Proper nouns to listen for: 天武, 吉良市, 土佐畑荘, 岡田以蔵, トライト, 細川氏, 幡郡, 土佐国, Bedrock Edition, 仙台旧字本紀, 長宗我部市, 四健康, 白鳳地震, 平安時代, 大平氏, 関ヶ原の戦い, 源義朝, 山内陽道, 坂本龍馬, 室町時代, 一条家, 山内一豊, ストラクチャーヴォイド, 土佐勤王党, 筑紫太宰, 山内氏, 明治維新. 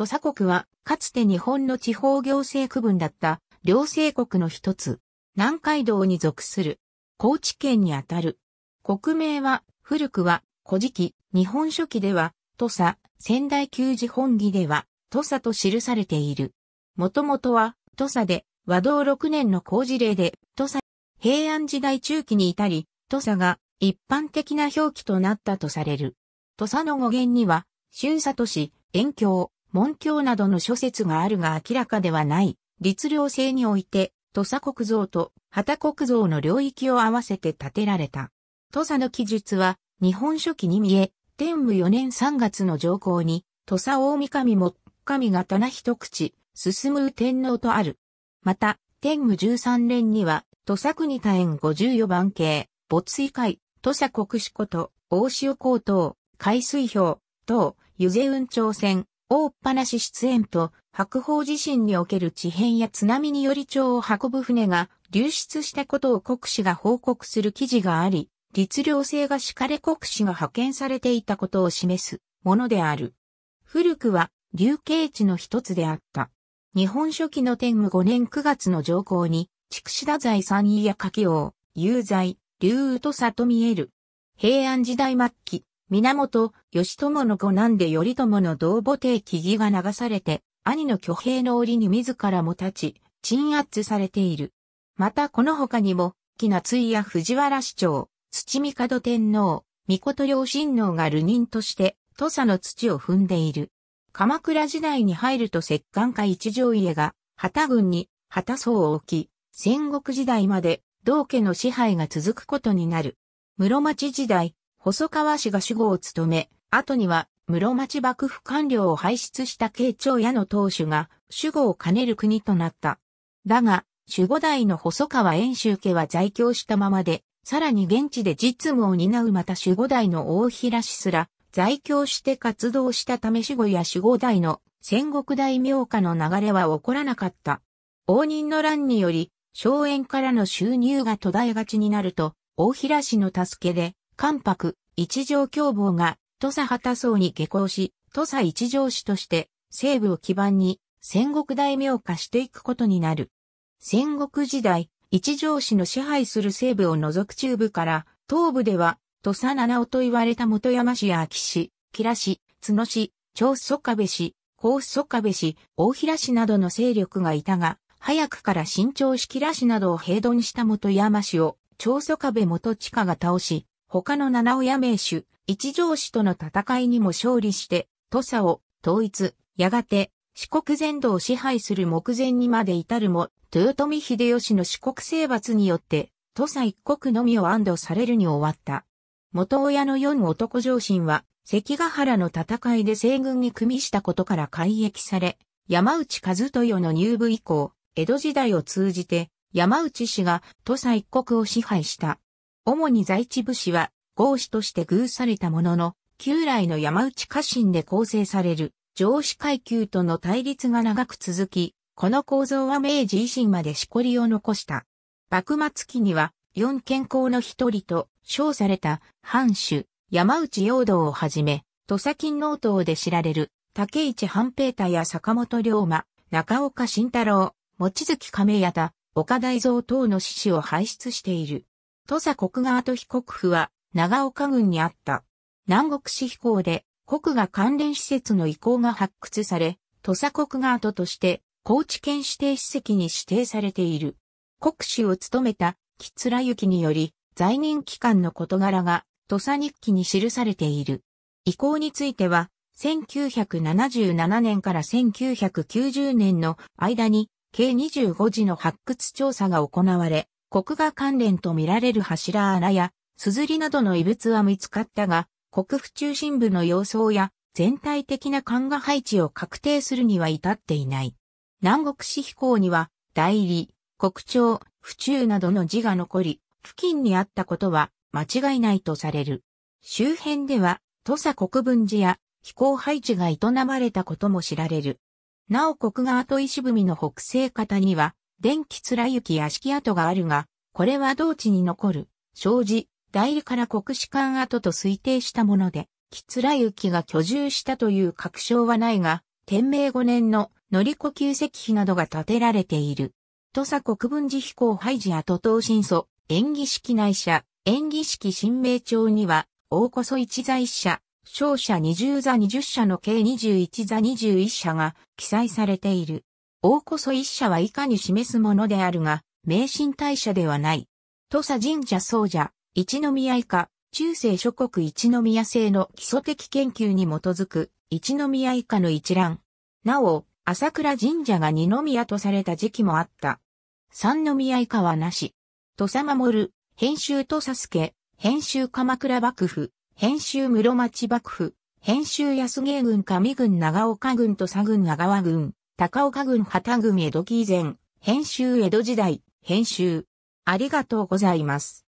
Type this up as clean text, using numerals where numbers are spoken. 土佐国は、かつて日本の地方行政区分だった、両制国の一つ、南海道に属する、高知県にあたる。国名は、古くは、古事記、日本書紀では、土佐、仙台旧字本紀では、土佐と記されている。もともとは、土佐で、和同6年の弘治令で、土佐、平安時代中期に至り、土佐が一般的な表記となったとされる。土佐の語源には、春佐都市、遠郷、門郷などの諸説があるが明らかではない。律令制において、土佐国造と畑国造の領域を合わせて建てられた。土佐の記述は、日本書紀に見え、天武4年3月の条項に、土佐大神も、神が棚一口、進む天皇とある。また、天武13年には、土佐国大円54番系、没水会、土佐国士こと、大塩高等、海水氷、等、湯瀬雲頂線、大っぱなし出演と、白鳳地震における地変や津波により町を運ぶ船が流出したことを国司が報告する記事があり、律令制が敷かれ国司が派遣されていたことを示すものである。古くは、流刑地の一つであった。日本書紀の天武5年9月の条項に、筑紫太宰三位や柿王、雄宰、龍羽土佐と見える。平安時代末期、源義朝の五男で頼朝の同母弟木々が流されて、兄の挙兵の折に自らも立ち、鎮圧されている。またこの他にも、紀夏井や藤原市長、土帝天皇、命領親王が流人として、土佐の土を踏んでいる。鎌倉時代に入ると摂関家一条家が、幡郡に、幡荘を置き、戦国時代まで、同家の支配が続くことになる。室町時代、細川氏が守護を務め、後には、室町幕府官僚を輩出した慶長屋の当主が守護を兼ねる国となった。だが、守護代の細川遠州家は在京したままで、さらに現地で実務を担うまた守護代の大平氏すら、在京して活動したため守護や守護代の戦国大名家の流れは起こらなかった。応仁の乱により、荘園からの収入が途絶えがちになると、大平氏の助けで、関白、一条卿房が、土佐畑荘に下校し、土佐一条氏として、西部を基盤に、戦国大名化していくことになる。戦国時代、一条氏の支配する西部を除く中部から、東部では、土佐七尾と言われた本山市や安芸市、吉良市、津野市、長宗我部市、甲宗我部市、大平市などの勢力がいたが、早くから新潮市吉良市などを平屯した本山市を、長宗我部元親が倒し、他の七尾や名手、一条氏との戦いにも勝利して、土佐を統一、やがて四国全土を支配する目前にまで至るも、豊臣秀吉の四国征伐によって、土佐一国のみを安堵されるに終わった。元親の四男上信は、関ヶ原の戦いで西軍に組みしたことから改易され、山内一豊の入部以降、江戸時代を通じて、山内氏が土佐一国を支配した。主に在地武士は、豪士として寓されたものの、旧来の山内家臣で構成される上士階級との対立が長く続き、この構造は明治維新までしこりを残した。幕末期には、四健康の一人と称された藩主、山内陽道をはじめ、土佐勤王党で知られる、竹市半平太や坂本龍馬、中岡慎太郎、望月亀屋田、岡大蔵等の志士を輩出している。土佐国側と被国府は長岡郡にあった。南国市飛行で国が関連施設の遺構が発掘され、土佐国側として高知県指定史跡に指定されている。国主を務めた木貫之により在任期間の事柄が土佐日記に記されている。遺構については1977年から1990年の間に計25次の発掘調査が行われ、国画関連と見られる柱穴や、すずりなどの遺物は見つかったが、国府中心部の様相や全体的な版画配置を確定するには至っていない。南国市飛行には、代理、国鳥、府中などの字が残り、付近にあったことは間違いないとされる。周辺では、土佐国分寺や飛行配置が営まれたことも知られる。なお国側と石踏みの北西方には、伝木貫之屋敷跡があるが、これは同地に残る、庄司、代理から国士舘跡と推定したもので、木貫之が居住したという確証はないが、天明5年の乗り子旧石碑などが建てられている。土佐国分寺碑構廃寺跡等新祖、延喜式内社、延喜式神明町には、大小一座一社、小社20座20社の計21座21社が記載されている。大小一社は以下に示すものであるが、名神大社ではない。土佐神社総社、一宮以下、中世諸国一宮制の基礎的研究に基づく、一宮以下の一覧。なお、朝倉神社が二宮とされた時期もあった。三宮以下はなし。土佐守、編集土佐助、編集鎌倉幕府、編集室町幕府、編集安芸郡上郡長岡郡土佐郡阿川郡、高岡郡幡郡江戸紀以前、編集江戸時代、編集。ありがとうございます。